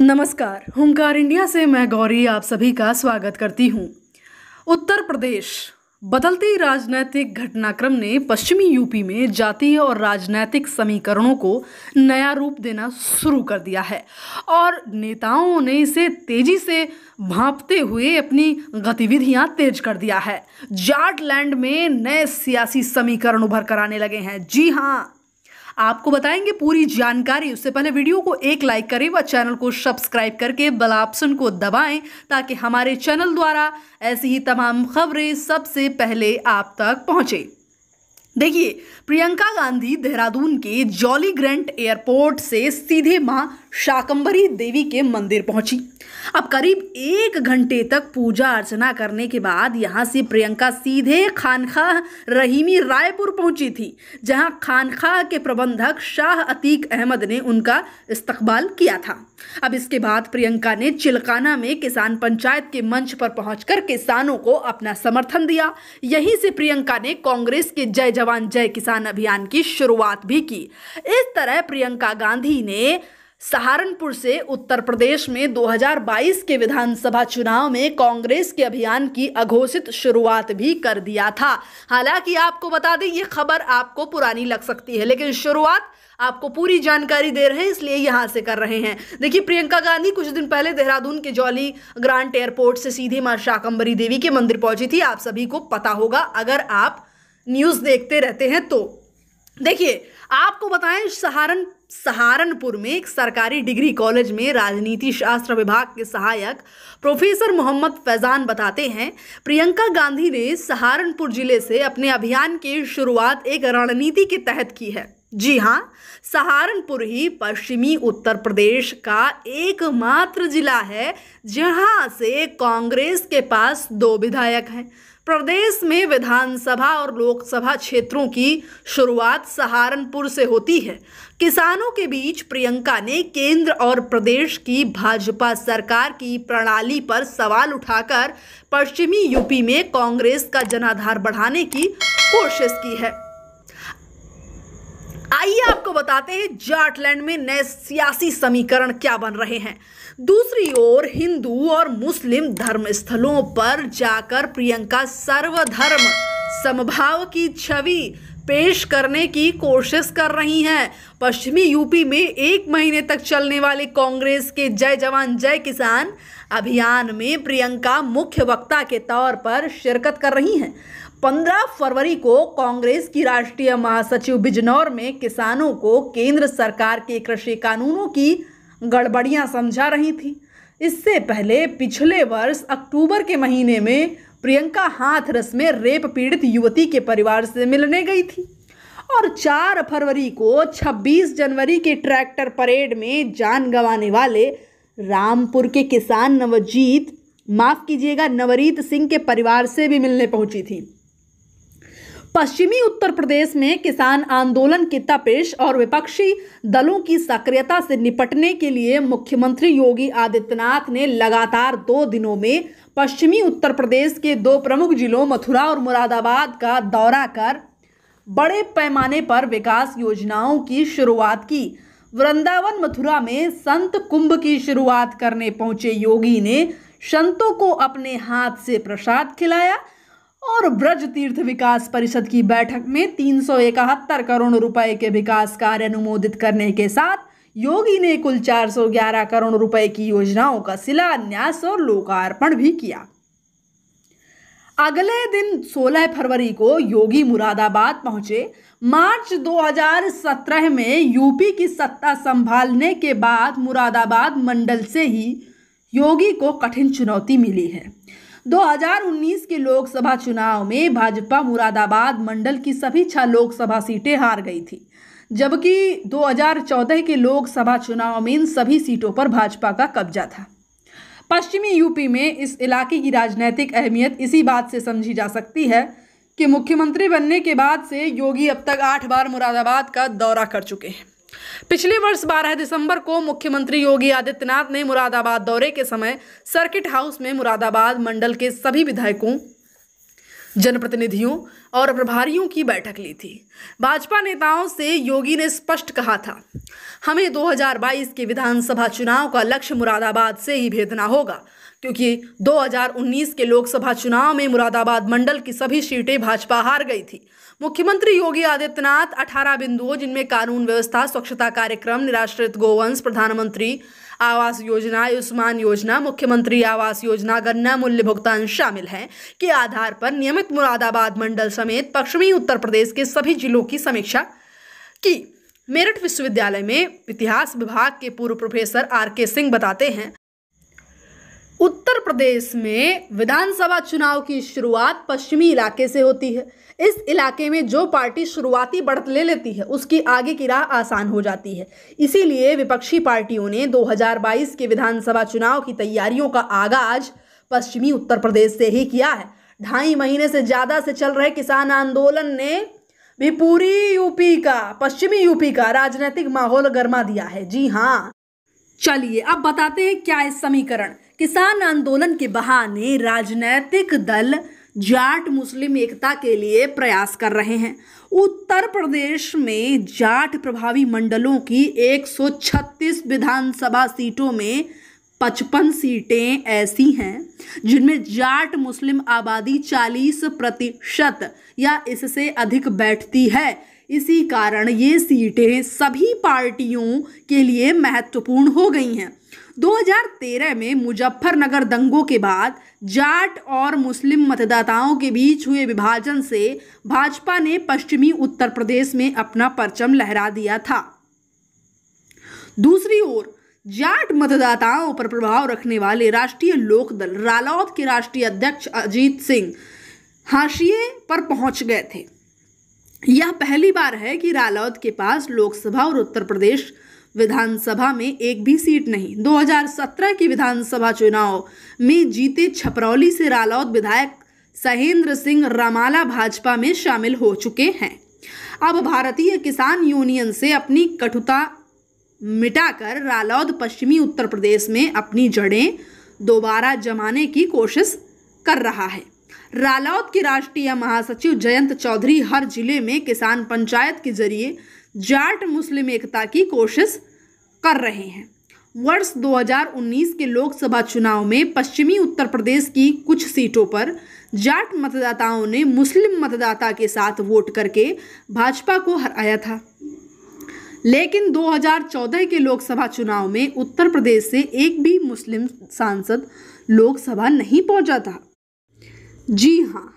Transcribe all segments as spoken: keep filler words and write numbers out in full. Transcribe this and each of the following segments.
नमस्कार, हुंकार इंडिया से मैं गौरी आप सभी का स्वागत करती हूं। उत्तर प्रदेश बदलती राजनीतिक घटनाक्रम ने पश्चिमी यूपी में जातीय और राजनीतिक समीकरणों को नया रूप देना शुरू कर दिया है और नेताओं ने इसे तेजी से भांपते हुए अपनी गतिविधियां तेज कर दिया है। जाट लैंड में नए सियासी समीकरण उभर कर आने लगे हैं। जी हाँ, आपको बताएंगे पूरी जानकारी। उससे पहले वीडियो को एक लाइक करें व चैनल को सब्सक्राइब करके बेल ऑप्शन को दबाएं ताकि हमारे चैनल द्वारा ऐसी ही तमाम खबरें सबसे पहले आप तक पहुंचे। देखिए, प्रियंका गांधी देहरादून के जॉली ग्रैंट एयरपोर्ट से सीधे मां शाकंभरी देवी के मंदिर पहुंची। अब करीब एक घंटे तक पूजा अर्चना करने के बाद यहां से प्रियंका सीधे खानकाह रहीमी रायपुर पहुंची थी, जहां खानकाह के प्रबंधक शाह अतीक अहमद ने उनका इस्तकबाल किया था। अब इसके बाद प्रियंका ने चिलकाना में किसान पंचायत के मंच पर पहुंचकर किसानों को अपना समर्थन दिया। यहीं से प्रियंका ने कांग्रेस के जय जवान जय किसान अभियान की शुरुआत भी की। इस तरह प्रियंका गांधी ने सहारनपुर से उत्तर प्रदेश में दो हज़ार बाईस के विधानसभा चुनाव में कांग्रेस के अभियान की अघोषित शुरुआत भी कर दिया था। हालांकि आपको बता दें, ये खबर आपको पुरानी लग सकती है, लेकिन शुरुआत आपको पूरी जानकारी दे रहे हैं, इसलिए यहाँ से कर रहे हैं। देखिए, प्रियंका गांधी कुछ दिन पहले देहरादून के जॉली ग्रांट एयरपोर्ट से सीधे माँ शाकंभरी देवी के मंदिर पहुंची थी। आप सभी को पता होगा अगर आप न्यूज़ देखते रहते हैं तो। देखिए, आपको बताएं, सहारन सहारनपुर में एक सरकारी डिग्री कॉलेज में राजनीति शास्त्र विभाग के सहायक प्रोफेसर मोहम्मद फैजान बताते हैं, प्रियंका गांधी ने सहारनपुर जिले से अपने अभियान की शुरुआत एक रणनीति के तहत की है। जी हाँ, सहारनपुर ही पश्चिमी उत्तर प्रदेश का एकमात्र जिला है जहाँ से कांग्रेस के पास दो विधायक हैं। प्रदेश में विधानसभा और लोकसभा क्षेत्रों की शुरुआत सहारनपुर से होती है। किसानों के बीच प्रियंका ने केंद्र और प्रदेश की भाजपा सरकार की प्रणाली पर सवाल उठाकर पश्चिमी यूपी में कांग्रेस का जनाधार बढ़ाने की कोशिश की है। आइए आपको बताते हैं जाटलैंड में नए सियासी समीकरण क्या बन रहे हैं। दूसरी ओर हिंदू और मुस्लिम धर्मस्थलों पर जाकर प्रियंका सर्वधर्म समभाव की छवि पेश करने की कोशिश कर रही हैं। पश्चिमी यूपी में एक महीने तक चलने वाले कांग्रेस के जय जवान जय किसान अभियान में प्रियंका मुख्य वक्ता के तौर पर शिरकत कर रही हैं। पंद्रह फरवरी को कांग्रेस की राष्ट्रीय महासचिव बिजनौर में किसानों को केंद्र सरकार के कृषि कानूनों की गड़बड़ियां समझा रही थी। इससे पहले पिछले वर्ष अक्टूबर के महीने में प्रियंका हाथरस में रेप पीड़ित युवती के परिवार से मिलने गई थी और चार फरवरी को छब्बीस जनवरी के ट्रैक्टर परेड में जान गंवाने वाले रामपुर के किसान नवजीत माफ कीजिएगा नवरीत सिंह के परिवार से भी मिलने पहुंची थी। पश्चिमी उत्तर प्रदेश में किसान आंदोलन की तपिश और विपक्षी दलों की सक्रियता से निपटने के लिए मुख्यमंत्री योगी आदित्यनाथ ने लगातार दो दिनों में पश्चिमी उत्तर प्रदेश के दो प्रमुख जिलों मथुरा और मुरादाबाद का दौरा कर बड़े पैमाने पर विकास योजनाओं की शुरुआत की। वृंदावन मथुरा में संत कुंभ की शुरुआत करने पहुंचे योगी ने संतों को अपने हाथ से प्रसाद खिलाया और ब्रज तीर्थ विकास परिषद की बैठक में तीन सौ इकहत्तर करोड़ रुपए के विकास कार्य अनुमोदित करने के साथ योगी ने कुल चार सौ ग्यारह करोड़ रुपए की योजनाओं का शिलान्यास और लोकार्पण भी किया। अगले दिन सोलह फरवरी को योगी मुरादाबाद पहुंचे। मार्च दो हज़ार सत्रह में यूपी की सत्ता संभालने के बाद मुरादाबाद मंडल से ही योगी को कठिन चुनौती मिली है। दो हज़ार उन्नीस के लोकसभा चुनाव में भाजपा मुरादाबाद मंडल की सभी छह लोकसभा सीटें हार गई थी, जबकि दो हज़ार चौदह के लोकसभा चुनाव में इन सभी सीटों पर भाजपा का कब्जा था। पश्चिमी यूपी में इस इलाके की राजनीतिक अहमियत इसी बात से समझी जा सकती है कि मुख्यमंत्री बनने के बाद से योगी अब तक आठ बार मुरादाबाद का दौरा कर चुके हैं। पिछले वर्ष बारह दिसंबर को मुख्यमंत्री योगी आदित्यनाथ ने मुरादाबाद दौरे के समय सर्किट हाउस में मुरादाबाद मंडल के सभी विधायकों, जनप्रतिनिधियों और प्रभारियों की बैठक ली थी। भाजपा नेताओं से योगी ने स्पष्ट कहा था, हमें दो हज़ार बाईस के विधानसभा चुनाव का लक्ष्य मुरादाबाद से ही भेदना होगा, क्योंकि दो हज़ार उन्नीस के लोकसभा चुनाव में मुरादाबाद मंडल की सभी सीटें भाजपा हार गई थी। मुख्यमंत्री योगी आदित्यनाथ अठारह बिंदुओं, जिनमें कानून व्यवस्था, स्वच्छता कार्यक्रम, निराश्रित गोवंश, प्रधानमंत्री आवास योजना, आयुष्मान योजना, मुख्यमंत्री आवास योजना, गन्ना मूल्य भुगतान शामिल हैं, के आधार पर नियमित मुरादाबाद मंडल समेत पश्चिमी उत्तर प्रदेश के सभी जिलों की समीक्षा की। मेरठ विश्वविद्यालय में इतिहास विभाग के पूर्व प्रोफेसर आर के सिंह बताते हैं, उत्तर प्रदेश में विधानसभा चुनाव की शुरुआत पश्चिमी इलाके से होती है। इस इलाके में जो पार्टी शुरुआती बढ़त ले लेती है उसकी आगे की राह आसान हो जाती है। इसीलिए विपक्षी पार्टियों ने दो हज़ार बाईस के विधानसभा चुनाव की तैयारियों का आगाज पश्चिमी उत्तर प्रदेश से ही किया है। ढाई महीने से ज़्यादा से चल रहे किसान आंदोलन ने भी पूरी यूपी का, पश्चिमी यूपी का राजनीतिक माहौल गर्मा दिया है। जी हाँ, चलिए अब बताते हैं क्या इस समीकरण। किसान आंदोलन के बहाने राजनीतिक दल जाट मुस्लिम एकता के लिए प्रयास कर रहे हैं। उत्तर प्रदेश में जाट प्रभावी मंडलों की एक सौ छत्तीस विधानसभा सीटों में पचपन सीटें ऐसी हैं जिनमें जाट मुस्लिम आबादी चालीस प्रतिशत या इससे अधिक बैठती है। इसी कारण ये सीटें सभी पार्टियों के लिए महत्वपूर्ण हो गई हैं। दो हज़ार तेरह में मुजफ्फरनगर दंगों के बाद जाट और मुस्लिम मतदाताओं के बीच हुए विभाजन से भाजपा ने पश्चिमी उत्तर प्रदेश में अपना परचम लहरा दिया था। दूसरी ओर जाट मतदाताओं पर प्रभाव रखने वाले राष्ट्रीय लोकदल रालोद के राष्ट्रीय अध्यक्ष अजीत सिंह हाशिए पर पहुंच गए थे। यह पहली बार है कि रालोद के पास लोकसभा और उत्तर प्रदेश विधानसभा में एक भी सीट नहीं। दो हज़ार सत्रह के विधानसभा चुनाव में जीते छपरौली से रालोद विधायक महेंद्र सिंह रामाला भाजपा में शामिल हो चुके हैं। अब भारतीय किसान यूनियन से अपनी कटुता मिटाकर रालोद पश्चिमी उत्तर प्रदेश में अपनी जड़ें दोबारा जमाने की कोशिश कर रहा है। रालोद के राष्ट्रीय महासचिव जयंत चौधरी हर जिले में किसान पंचायत के जरिए जाट मुस्लिम एकता की कोशिश कर रहे हैं। वर्ष दो हज़ार उन्नीस के लोकसभा चुनाव में पश्चिमी उत्तर प्रदेश की कुछ सीटों पर जाट मतदाताओं ने मुस्लिम मतदाता के साथ वोट करके भाजपा को हराया था, लेकिन दो हज़ार चौदह के लोकसभा चुनाव में उत्तर प्रदेश से एक भी मुस्लिम सांसद लोकसभा नहीं पहुंचा था। जी हाँ,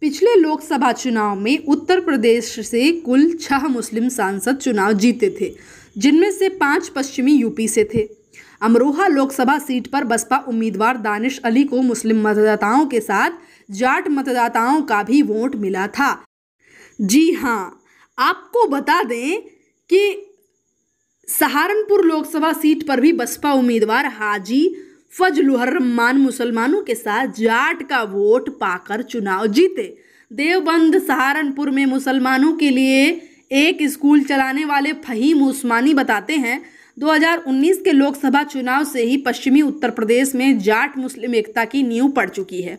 पिछले लोकसभा चुनाव में उत्तर प्रदेश से कुल छह मुस्लिम सांसद चुनाव जीते थे, जिनमें से पांच पश्चिमी यूपी से थे। अमरोहा लोकसभा सीट पर बसपा उम्मीदवार दानिश अली को मुस्लिम मतदाताओं के साथ जाट मतदाताओं का भी वोट मिला था। जी हाँ, आपको बता दें कि सहारनपुर लोकसभा सीट पर भी बसपा उम्मीदवार हाजी फज्लुर रहमान मुसलमानों के साथ जाट का वोट पाकर चुनाव जीते। देवबंद सहारनपुर में मुसलमानों के लिए एक स्कूल चलाने वाले फहीम उस्मानी बताते हैं, दो हज़ार उन्नीस के लोकसभा चुनाव से ही पश्चिमी उत्तर प्रदेश में जाट मुस्लिम एकता की नींव पड़ चुकी है।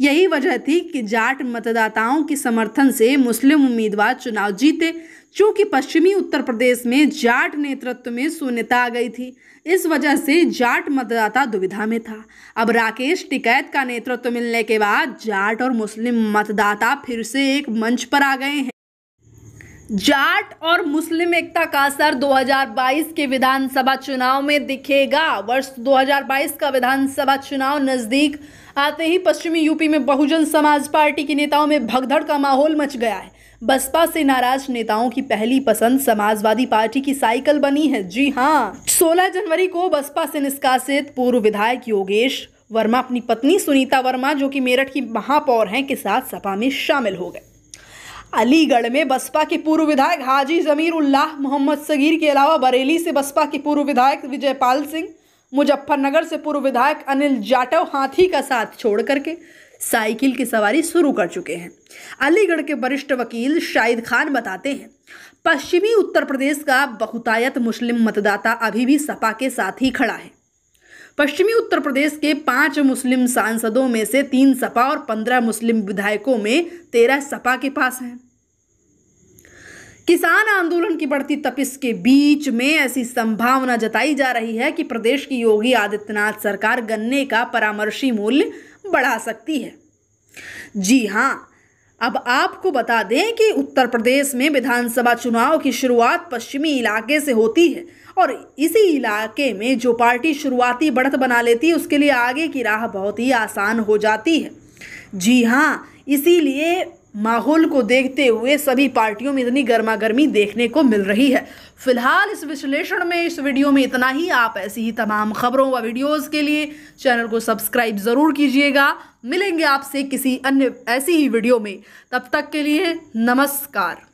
यही वजह थी कि जाट मतदाताओं के समर्थन से मुस्लिम उम्मीदवार चुनाव जीते। चूँकि पश्चिमी उत्तर प्रदेश में जाट नेतृत्व में शून्यता आ गई थी, इस वजह से जाट मतदाता दुविधा में था। अब राकेश टिकैत का नेतृत्व मिलने के बाद जाट और मुस्लिम मतदाता फिर से एक मंच पर आ गए हैं। जाट और मुस्लिम एकता का असर दो हज़ार बाईस के विधानसभा चुनाव में दिखेगा। वर्ष दो हज़ार बाईस का विधानसभा चुनाव नज़दीक आते ही पश्चिमी यूपी में बहुजन समाज पार्टी के नेताओं में भगदड़ का माहौल मच गया है। बसपा से नाराज नेताओं की पहली पसंद समाजवादी पार्टी की साइकिल बनी है। जी हाँ, सोलह जनवरी को बसपा से निष्कासित पूर्व विधायक योगेश वर्मा अपनी पत्नी सुनीता वर्मा, जो कि मेरठ की महापौर हैं, के साथ सपा में शामिल हो गए। अलीगढ़ में बसपा के पूर्व विधायक हाजी जमीर उल्लाह मोहम्मद सगीर के अलावा बरेली से बसपा के पूर्व विधायक विजय पाल सिंह, मुजफ्फरनगर से पूर्व विधायक अनिल जाटव हाथी का साथ छोड़ करके साइकिल की सवारी शुरू कर चुके हैं। अलीगढ़ के वरिष्ठ वकील शाहिद खान बताते हैं, पश्चिमी उत्तर प्रदेश का बहुतायत मुस्लिम मतदाता अभी भी सपा के साथ ही खड़ा है। पश्चिमी उत्तर प्रदेश के पांच मुस्लिम सांसदों में से तीन सपा और पंद्रह मुस्लिम विधायकों में तेरह सपा के पास हैं। किसान आंदोलन की बढ़ती तपिश के बीच में ऐसी संभावना जताई जा रही है कि प्रदेश की योगी आदित्यनाथ सरकार गन्ने का परामर्शी मूल्य बढ़ा सकती है। जी हाँ, अब आपको बता दें कि उत्तर प्रदेश में विधानसभा चुनाव की शुरुआत पश्चिमी इलाके से होती है और इसी इलाके में जो पार्टी शुरुआती बढ़त बना लेती है उसके लिए आगे की राह बहुत ही आसान हो जाती है। जी हाँ, इसीलिए माहौल को देखते हुए सभी पार्टियों में इतनी गर्मा गर्मी देखने को मिल रही है। फिलहाल इस विश्लेषण में, इस वीडियो में इतना ही। आप ऐसी ही तमाम खबरों व वीडियोस के लिए चैनल को सब्सक्राइब ज़रूर कीजिएगा। मिलेंगे आपसे किसी अन्य ऐसी ही वीडियो में, तब तक के लिए नमस्कार।